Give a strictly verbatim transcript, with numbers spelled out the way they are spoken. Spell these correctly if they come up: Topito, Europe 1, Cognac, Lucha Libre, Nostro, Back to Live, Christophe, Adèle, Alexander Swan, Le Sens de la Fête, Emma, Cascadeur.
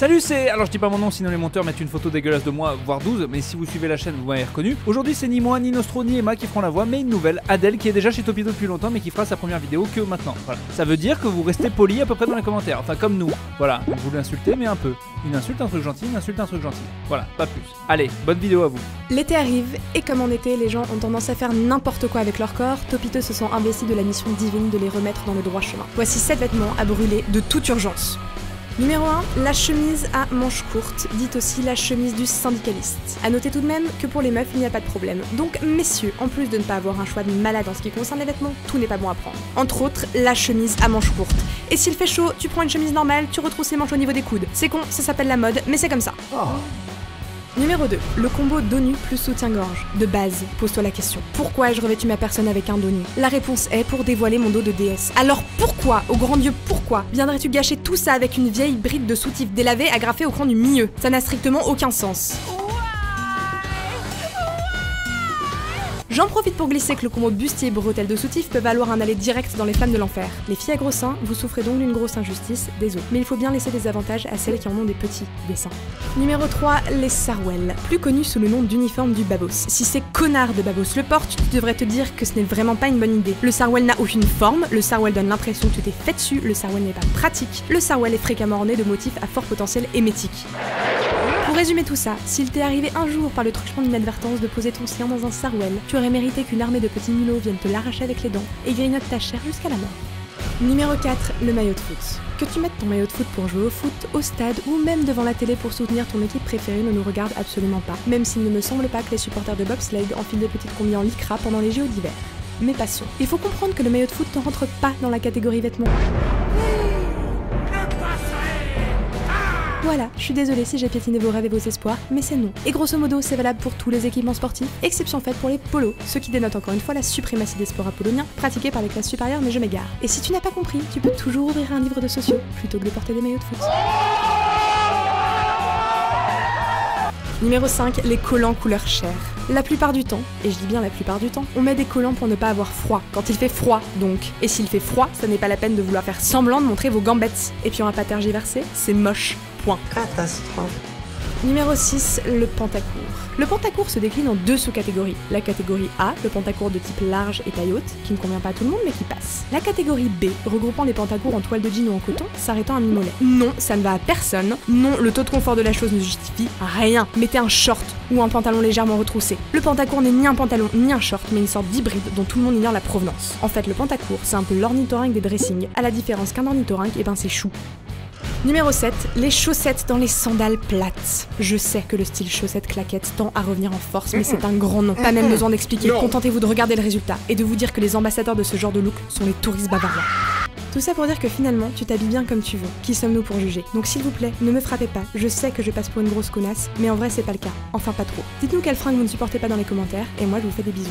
Salut, c'est... Alors je dis pas mon nom sinon les monteurs mettent une photo dégueulasse de moi, voire douze, mais si vous suivez la chaîne vous m'avez reconnu. Aujourd'hui c'est ni moi, ni Nostro, ni Emma qui feront la voix, mais une nouvelle, Adèle, qui est déjà chez Topito depuis longtemps mais qui fera sa première vidéo que maintenant. Voilà. Ça veut dire que vous restez poli à peu près dans les commentaires, enfin comme nous. Voilà, vous l'insultez mais un peu. Une insulte, un truc gentil, une insulte, un truc gentil. Voilà, pas plus. Allez, bonne vidéo à vous. L'été arrive, et comme en été, les gens ont tendance à faire n'importe quoi avec leur corps, Topito se sent investi de la mission divine de les remettre dans le droit chemin. Voici sept vêtements à brûler de toute urgence. Numéro un, la chemise à manches courtes, dite aussi la chemise du syndicaliste. A noter tout de même que pour les meufs, il n'y a pas de problème. Donc messieurs, en plus de ne pas avoir un choix de malade en ce qui concerne les vêtements, tout n'est pas bon à prendre. Entre autres, la chemise à manches courtes. Et s'il fait chaud, tu prends une chemise normale, tu retrousses les manches au niveau des coudes. C'est con, ça s'appelle la mode, mais c'est comme ça. Oh. Numéro deux, le combo dos nu plus soutien-gorge. De base, pose-toi la question. Pourquoi ai-je revêtu ma personne avec un dos nu? La réponse est pour dévoiler mon dos de déesse. Alors pourquoi, au grand Dieu, pourquoi viendrais-tu gâcher tout ça avec une vieille bride de soutif délavée agrafée au cran du milieu? Ça n'a strictement aucun sens. J'en profite pour glisser que le combo bustier et bretelles de soutif peut valoir un aller direct dans les flammes de l'enfer. Les filles à gros seins, vous souffrez donc d'une grosse injustice, désolé. Mais il faut bien laisser des avantages à celles qui en ont des petits, des seins. Numéro trois, les sarouels, plus connus sous le nom d'uniforme du babos. Si ces connards de babos le portent, tu devrais te dire que ce n'est vraiment pas une bonne idée. Le sarouel n'a aucune forme, le sarouel donne l'impression que tu t'es fait dessus, le sarouel n'est pas pratique, le sarouel est fréquemment orné de motifs à fort potentiel émétique. Pour résumer tout ça, s'il t'est arrivé un jour par le truchement d'inadvertance de poser ton sien dans un sarouel, tu aurais mérité qu'une armée de petits mulots vienne te l'arracher avec les dents et grignote ta chair jusqu'à la mort. Numéro quatre, le maillot de foot. Que tu mettes ton maillot de foot pour jouer au foot, au stade ou même devant la télé pour soutenir ton équipe préférée ne nous regarde absolument pas, même s'il ne me semble pas que les supporters de bobsleigh enfilent des petites combis en lycra pendant les J O d'hiver. Mais passons. Il faut comprendre que le maillot de foot ne rentre pas dans la catégorie vêtements. Voilà, je suis désolée si j'ai piétiné vos rêves et vos espoirs, mais c'est non. Et grosso modo, c'est valable pour tous les équipements sportifs, exception faite pour les polos, ce qui dénote encore une fois la suprématie des sports apolloniens, pratiqués par les classes supérieures, mais je m'égare. Et si tu n'as pas compris, tu peux toujours ouvrir un livre de sociaux, plutôt que de porter des maillots de foot. Numéro cinq, les collants couleur chair. La plupart du temps, et je dis bien la plupart du temps, on met des collants pour ne pas avoir froid. Quand il fait froid, donc. Et s'il fait froid, ça n'est pas la peine de vouloir faire semblant de montrer vos gambettes. Et puis on va pas tergiverser, c'est moche. Point. Catastrophe. Numéro six, le pantacourt. Le pantacourt se décline en deux sous-catégories. La catégorie A, le pantacourt de type large et taille haute, qui ne convient pas à tout le monde mais qui passe. La catégorie B, regroupant les pantacourts en toile de jean ou en coton, s'arrêtant à mi-mollet. Non, ça ne va à personne. Non, le taux de confort de la chose ne justifie rien. Mettez un short ou un pantalon légèrement retroussé. Le pantacourt n'est ni un pantalon ni un short, mais une sorte d'hybride dont tout le monde ignore la provenance. En fait, le pantacourt, c'est un peu l'ornithorynque des dressings. À la différence qu'un ornithorynque, et ben c'est chou. Numéro sept, les chaussettes dans les sandales plates. Je sais que le style chaussette claquette tend à revenir en force, mais c'est un grand nom. Pas même besoin d'expliquer, contentez-vous de regarder le résultat et de vous dire que les ambassadeurs de ce genre de look sont les touristes bavarois. Tout ça pour dire que finalement, tu t'habilles bien comme tu veux. Qui sommes-nous pour juger? Donc s'il vous plaît, ne me frappez pas. Je sais que je passe pour une grosse connasse, mais en vrai c'est pas le cas. Enfin pas trop. Dites-nous quelle fringue vous ne supportez pas dans les commentaires, et moi je vous fais des bisous.